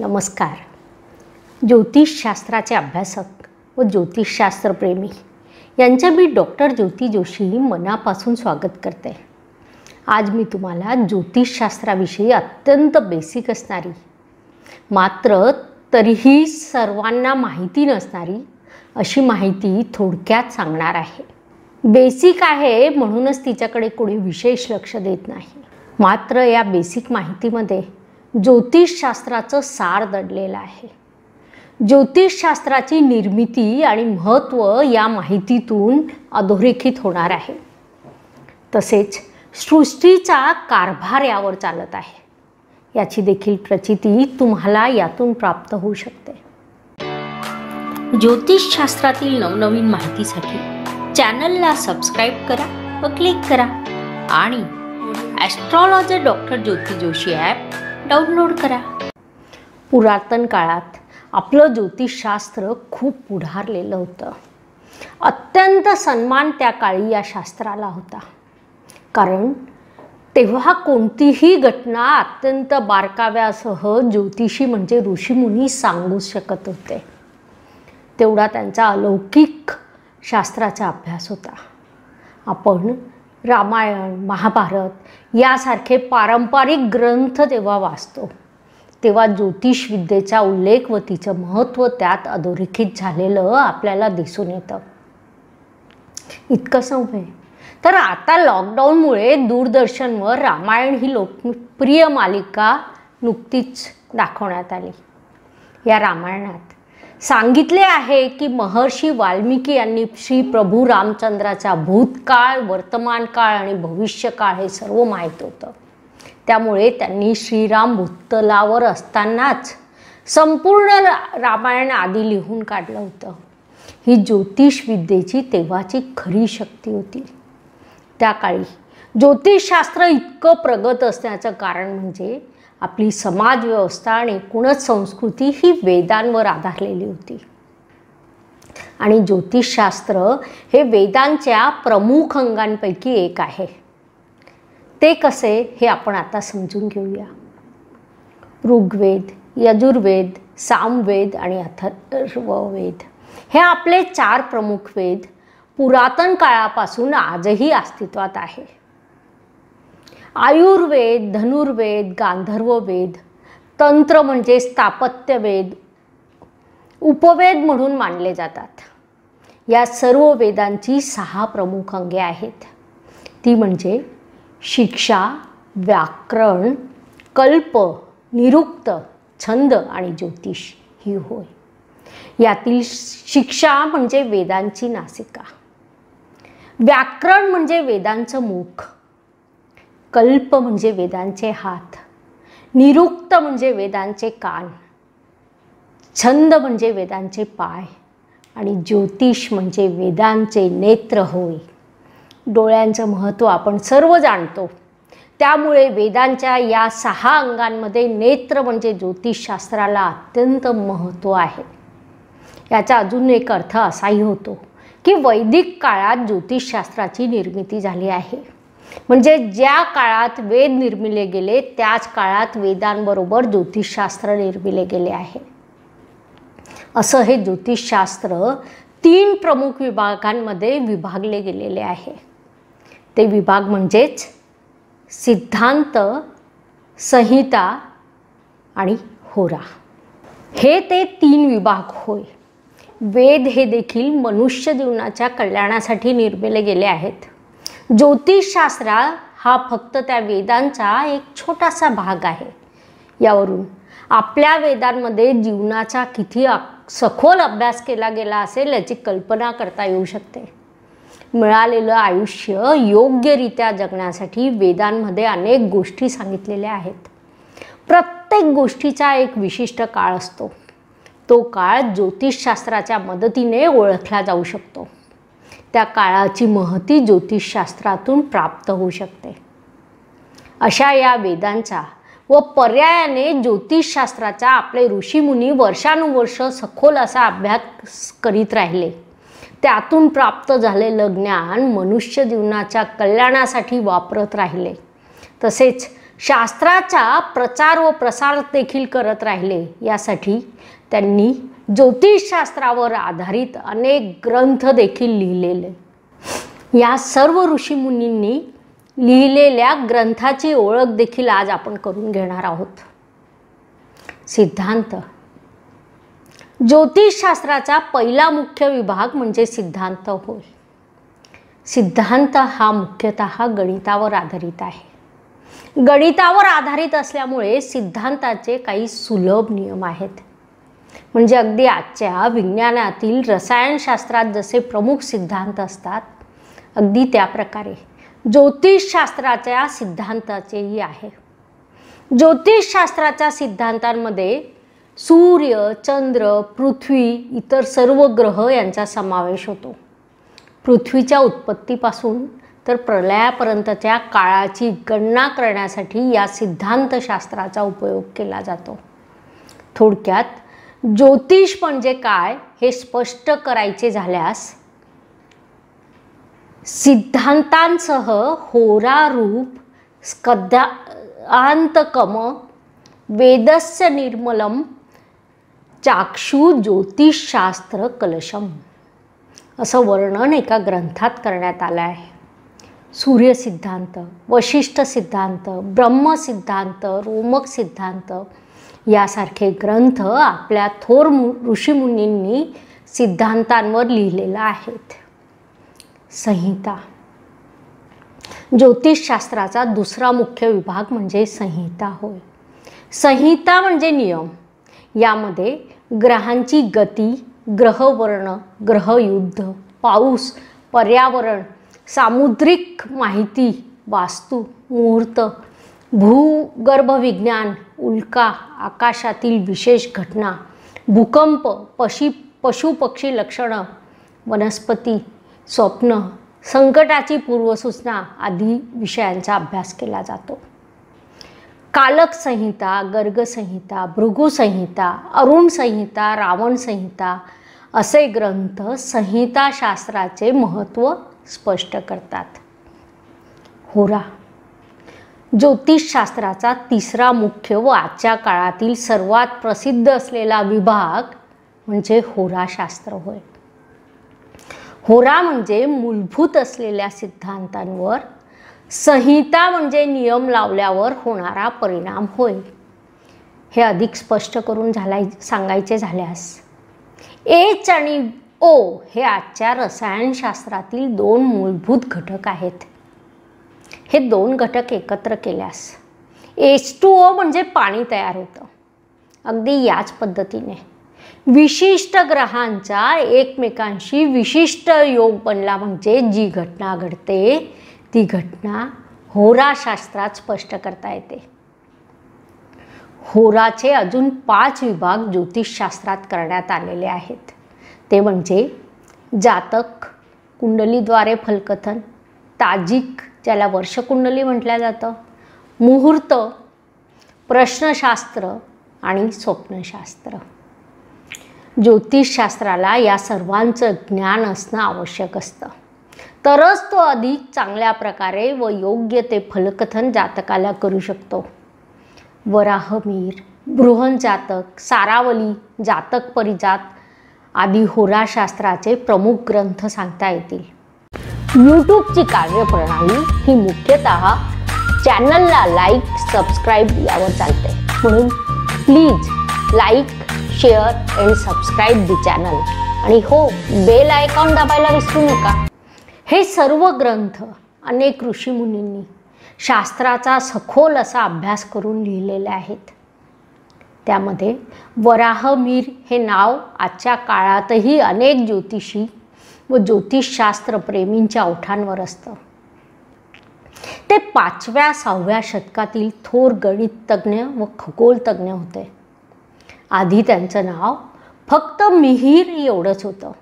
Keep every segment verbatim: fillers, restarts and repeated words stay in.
नमस्कार. ज्योतिषशास्त्राचे अभ्यासक व ज्योतिषशास्त्रप्रेमी यांचे मी डॉक्टर ज्योती जोशी मनापासून स्वागत करते. आज मी तुम्हाला ज्योतिषशास्त्राविषयी अत्यंत बेसिक असणारी, मात्र तरीही सर्वांना माहिती नसणारी अशी माहिती थोडक्यात सांगणार आहे. बेसिक आहे म्हणूनच तिच्याकडे कोणी विशेष लक्ष देत नाही, मात्र या बेसिक माहितीमध्ये ज्योतिषशास्त्राचं सार दडलेलं आहे. ज्योतिषशास्त्राची निर्मिती आणि महत्त्व या माहितीतून अधोरेखित होणार आहे. तसेच सृष्टीचा कारभार यावर चालत आहे याची देखील प्रचिती तुम्हाला यातून प्राप्त होऊ शकते. ज्योतिषशास्त्रातील नवनवीन माहितीसाठी चॅनलला सबस्क्राईब करा व क्लिक करा आणि astrologer doctor Jyoti Joshi app download करा. पुरातन काळात आपलं ज्योतिषशास्त्र खूप पुढारलेलं होतं. अत्यंत सन्मान त्या काळी या शास्त्राला होता, कारण तेव्हा कोणतीही घटना अत्यंत बारकाव्यासह ज्योतिषी म्हणजे ऋषीमुनी सांगू शकत होते. तेवढा त्यांचा अलौकिक शास्त्राचा अभ्यास होता. आपण रामायण, महाभारत यासारखे पारंपरिक ग्रंथ जेव्हा वाचतो तेव्हा ज्योतिषविद्येचा उल्लेख व तिचं महत्त्व त्यात अधोरेखित झालेलं आपल्याला दिसून येतं. इतकंच नव्हे तर आता लॉकडाऊनमुळे दूरदर्शनवर रामायण ही लोकप्रिय मालिका नुकतीच दाखवण्यात आली. या रामायणात सांगितले आहे की महर्षी वाल्मिकी यांनी श्री प्रभू रामचंद्राचा भूतकाळ, वर्तमान काळ आणि भविष्यकाळ हे सर्व माहीत होतं. त्यामुळे त्यांनी श्रीराम भूतलावर असतानाच संपूर्ण रामायण आधी लिहून काढलं होतं. ही ज्योतिषविद्येची तेव्हाची खरी शक्ती होती. त्या काळी ज्योतिषशास्त्र इतकं प्रगत असण्याचं कारण म्हणजे आपली समाजव्यवस्था आणि एकूणच संस्कृती ही वेदांवर आधारलेली होती आणि ज्योतिषशास्त्र हे वेदांच्या प्रमुख अंगांपैकी एक आहे. ते कसे हे आपण आता समजून घेऊया. ऋग्वेद, यजुर्वेद, सामवेद आणि अथर्ववेद हे आपले चार प्रमुख वेद पुरातन काळापासून आजही अस्तित्वात आहे. आयुर्वेद, धनुर्वेद, गांधर्ववेद, तंत्र म्हणजे स्थापत्यवेद उपवेद म्हणून मानले जातात. या सर्व वेदांची सहा प्रमुख अंगे आहेत. ती म्हणजे शिक्षा, व्याकरण, कल्प, निरुक्त, छंद आणि ज्योतिष ही होय. यातील शिक्षा म्हणजे वेदांची नासिका, व्याकरण म्हणजे वेदांचं मुख, कल्प म्हणजे वेदांचे हात, निरुक्त म्हणजे वेदांचे कान, छंद म्हणजे वेदांचे पाय आणि ज्योतिष म्हणजे वेदांचे नेत्र होय. डोळ्यांचं महत्त्व आपण सर्व जाणतो. त्यामुळे वेदांच्या या सहा अंगांमध्ये नेत्र म्हणजे ज्योतिषशास्त्राला अत्यंत महत्त्व आहे. याचा अजून एक अर्थ असाही होतो की वैदिक काळात ज्योतिषशास्त्राची निर्मिती झाली आहे. म्हणजे ज्या काळात वेद निर्मिले गेले त्याच काळात वेदांबरोबर ज्योतिषशास्त्र निर्मिले गेले आहे. असं हे ज्योतिषशास्त्र तीन प्रमुख विभागांमध्ये विभागले गेलेले आहे. ते विभाग म्हणजेच सिद्धांत, संहिता आणि होरा. हे ते तीन विभाग होय. वेद हे देखील मनुष्य जीवनाच्या कल्याणासाठी निर्मिले गेले आहेत. ज्योतिषशास्त्र हा फक्त त्या वेदांचा एक छोटासा भाग आहे. यावरून आपल्या वेदांमध्ये जीवनाचा किती सखोल अभ्यास केला गेला असेल याची कल्पना करता येऊ शकते. मिळालेलं आयुष्य योग्यरित्या जगण्यासाठी वेदांमध्ये अनेक गोष्टी सांगितलेल्या आहेत. प्रत्येक गोष्टीचा एक विशिष्ट काळ असतो. तो काळ ज्योतिषशास्त्राच्या मदतीने ओळखला जाऊ शकतो. त्या काळाची महती ज्योतिषशास्त्रातून प्राप्त होऊ शकते. अशा या वेदांचा व पर्यायाने ज्योतिषशास्त्राचा आपले ऋषीमुनी वर्षानुवर्ष सखोल असा अभ्यास करीत राहिले. त्यातून प्राप्त झालेलं ज्ञान मनुष्य जीवनाच्या कल्याणासाठी वापरत राहिले. तसेच शास्त्राचा प्रचार व प्रसार देखील करत राहिले. यासाठी त्यांनी ज्योतिषशास्त्रावर आधारित अनेक ग्रंथ देखील लिहिलेले. या सर्व ऋषीमुनींनी लिहिलेल्या ग्रंथाची ओळख देखील आज आपण करून घेणार आहोत. सिद्धांत. ज्योतिषशास्त्राचा पहिला मुख्य विभाग म्हणजे सिद्धांत होय. सिद्धांत हा मुख्यतः गणितावर आधारित आहे. गणितावर आधारित असल्यामुळे सिद्धांताचे काही सुलभ नियम आहेत. म्हणजे अगदी आजच्या विज्ञानातील रसायनशास्त्रात जसे प्रमुख सिद्धांत असतात अगदी त्याप्रकारे ज्योतिषशास्त्राच्या सिद्धांताचेही आहे. ज्योतिषशास्त्राच्या सिद्धांतांमध्ये सूर्य, चंद्र, पृथ्वी, इतर सर्व ग्रह यांचा समावेश होतो. पृथ्वीच्या उत्पत्तीपासून तर प्रलयापर्यंतच्या काळाची गणना करण्यासाठी या सिद्धांतशास्त्राचा उपयोग केला जातो. थोडक्यात ज्योतिष म्हणजे काय हे स्पष्ट करायचे झाल्यास सिद्धांतांसह होरारूप, स्कंधांतकम, वेदस्य निर्मलम, चाक्षु ज्योतिषशास्त्र कलशम असं वर्णन एका ग्रंथात करण्यात आलं आहे. सूर्य सिद्धांत, वशिष्ठ सिद्धांत, ब्रह्म सिद्धांत, रोमक सिद्धांत यासारखे ग्रंथ आपल्या थोर ऋषीमुनींनी सिद्धांतांवर लिहिलेला आहेत. संहिता. ज्योतिषशास्त्राचा दुसरा मुख्य विभाग म्हणजे संहिता होय. संहिता म्हणजे नियम. यामध्ये ग्रहांची गती, ग्रहवर्ण, ग्रहयुद्ध, पाऊस, पर्यावरण, सामुद्रिक माहिती, वास्तू, मुहूर्त, भूगर्भविज्ञान, उल्का, आकाशातील विशेष घटना, भूकंप, पशी पशुपक्षी लक्षणं, वनस्पती, स्वप्न, संकटाची पूर्वसूचना आदी विषयांचा अभ्यास केला जातो. कालक संहिता, गर्ग संहिता, भृगु संहिता, अरुण संहिता, रावण संहिता असे ग्रंथ संहिताशास्त्राचे महत्त्व स्पष्ट करतात. होरा. ज्योतिषशास्त्राचा तिसरा मुख्य व आजच्या काळातील सर्वात प्रसिद्ध असलेला विभाग म्हणजे होराशास्त्र होय. होरा म्हणजे मूलभूत असलेल्या सिद्धांतांवर, संहिता म्हणजे नियम लावल्यावर होणारा परिणाम होय. हे अधिक स्पष्ट करून झाला सांगायचे झाल्यास एच आणि ओ हे आजच्या रसायनशास्त्रातील दोन मूलभूत घटक आहेत. हे दोन घटक एकत्र केल्यास एच टू ओ म्हणजे पाणी तयार होतं. अगदी याच पद्धतीने विशिष्ट ग्रहांचा एकमेकांशी विशिष्ट योग बनला म्हणजे जी घटना घडते ती घटना होराशास्त्रात स्पष्ट करता येते. होराचे अजून पाच विभाग ज्योतिषशास्त्रात करण्यात आलेले आहेत. ते म्हणजे जातक, कुंडलीद्वारे फलकथन, ताजिक ज्याला वर्षकुंडली म्हटलं जातं, मुहूर्त, प्रश्नशास्त्र आणि स्वप्नशास्त्र. ज्योतिषशास्त्राला या सर्वांचं ज्ञान असणं आवश्यक असतं, तरच तो अधिक चांगल्या प्रकारे व योग्य ते फलकथन जातकाला करू शकतो. वराहमीहिर, बृहज्जातक, सारावली, जातक परिजात आदी होराशास्त्राचे प्रमुख ग्रंथ सांगता येतील. यूट्यूबची कार्यप्रणाली ही मुख्यतः चॅनलला लाईक, सबस्क्राईब यावर चालते. म्हणून please like, share and subscribe the channel. आणि हो, बेल आयकॉन दाबायला विसरू नका. हे सर्व ग्रंथ अनेक ऋषीमुनींनी शास्त्राचा सखोल असा अभ्यास करून लिहिलेले आहेत. त्यामध्ये वराहमीहिर हे नाव आजच्या काळातही अनेक ज्योतिषी व ज्योतिषशास्त्र प्रेमींच्या ओठांवर असतं. ते पाचव्या सहाव्या शतकातील थोर गणिततज्ञ व खगोलतज्ञ होते. आधी त्यांचं नाव फक्त मिहीर एवढंच होतं.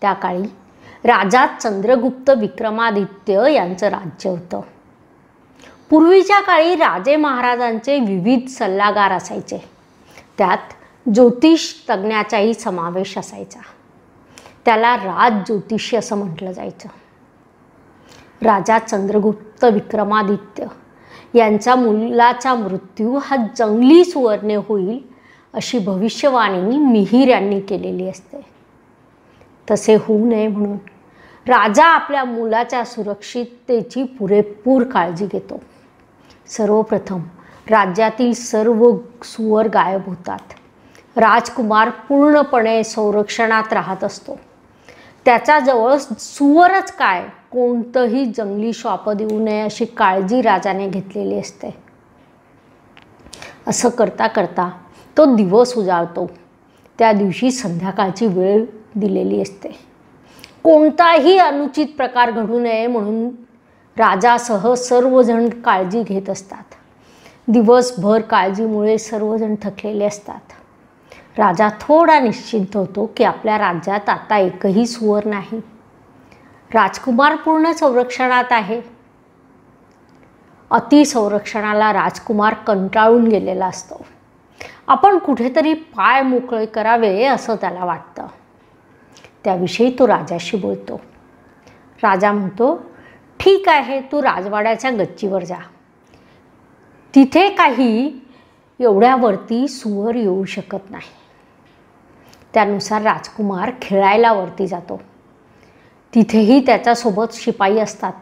त्या काळी राजा चंद्रगुप्त विक्रमादित्य यांचं राज्य होतं. पूर्वीच्या काळी राजे महाराजांचे विविध सल्लागार असायचे, त्यात ज्योतिष तज्ञाचाही समावेश असायचा. त्याला राज ज्योतिषी असं म्हटलं जायचं. राजा चंद्रगुप्त विक्रमादित्य यांचा मुलाचा मृत्यू हा जंगली सुवर्णे होईल अशी भविष्यवाणी मिहिर यांनी केलेली असते. तसे होऊ नये म्हणून राजा आपल्या मुलाच्या सुरक्षिततेची पुरेपूर काळजी घेतो. सर्वप्रथम राज्यातील सर्व सुवर गायब होतात. राजकुमार पूर्णपणे संरक्षणात राहत असतो. त्याच्याजवळ सुवरच काय कोणतंही जंगली शाप देऊ नये अशी काळजी राजाने घेतलेली असते. असं करता करता तो दिवस उजाळतो. त्या दिवशी संध्याकाळची वेळ दिलेली असते. कोणताही अनुचित प्रकार घडू नये म्हणून राजासह सर्वजण काळजी घेत असतात. दिवसभर काळजीमुळे सर्वजण थकलेले असतात. राजा थोडा निश्चिंत होतो की आपल्या राज्यात आता एकही सुवर नाही. राजकुमार पूर्ण संरक्षणात आहे. अति संरक्षणाला राजकुमार कंटाळून गेलेला असतो. आपण कुठेतरी पाय मोकळे करावे असं त्याला वाटतं. त्याविषयी तो राजाशी बोलतो. राजा म्हणतो, ठीक आहे, तू राजवाड्याच्या गच्चीवर जा, तिथे काही एवढ्यावरती सुवर येऊ शकत नाही. त्यानुसार राजकुमार खेळायला वरती जातो. तिथेही त्याच्यासोबत शिपाई असतात.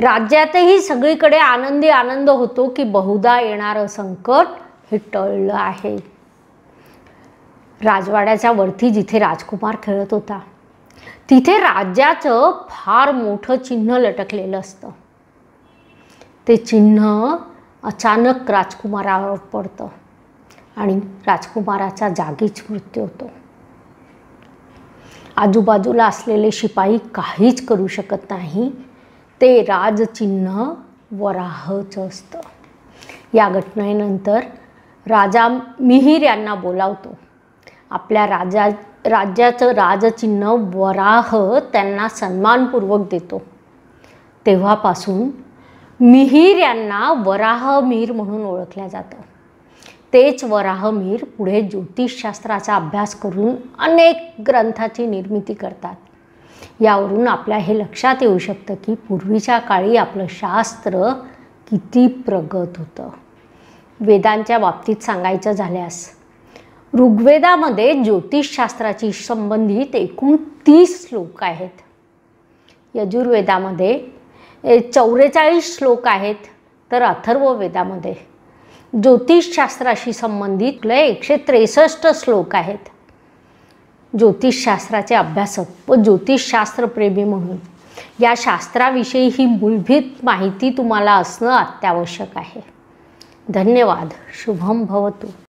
राज्यातही सगळीकडे आनंदी आनंद होतो की बहुधा येणारं संकट हे टळलं आहे. राजवाड्याच्या वरती जिथे राजकुमार खेळत होता तिथे राज्याचं फार मोठं चिन्ह लटकलेलं असतं. ते चिन्ह अचानक राजकुमारावर पडतं आणि राजकुमाराचा जागीच मृत्यू होतो. आजूबाजूला असलेले शिपाई काहीच करू शकत नाही. ते राजचिन्ह वराहचं असतं. या घटनेनंतर राजा मिहिर यांना बोलावतो. आपल्या राजा राज्याचं राजचिन्ह वराह त्यांना सन्मानपूर्वक देतो. तेव्हापासून मिहिर यांना वराहमीहिर म्हणून ओळखल्या जातं. तेच वराहमीहिर पुढे ज्योतिषशास्त्राचा अभ्यास करून अनेक ग्रंथाची निर्मिती करतात. यावरून आपल्या हे लक्षात येऊ शकतं की पूर्वीच्या काळी आपलं शास्त्र किती प्रगत होतं. वेदांच्या बाबतीत सांगायचं झाल्यास ऋग्वेदामध्ये ज्योतिषशास्त्राची संबंधित एकूण तीस श्लोक आहेत. यजुर्वेदामध्ये चौवेचाळीस श्लोक आहेत. तर अथर्ववेदामध्ये ज्योतिषशास्त्राशी संबंधित एकशे त्रेसष्ट श्लोक आहेत. ज्योतिषशास्त्राचे अभ्यासक व ज्योतिषशास्त्रप्रेमी म्हणून या शास्त्राविषयी ही मूलभूत माहिती तुम्हाला असणं अत्यावश्यक आहे. धन्यवाद. शुभम भवतु.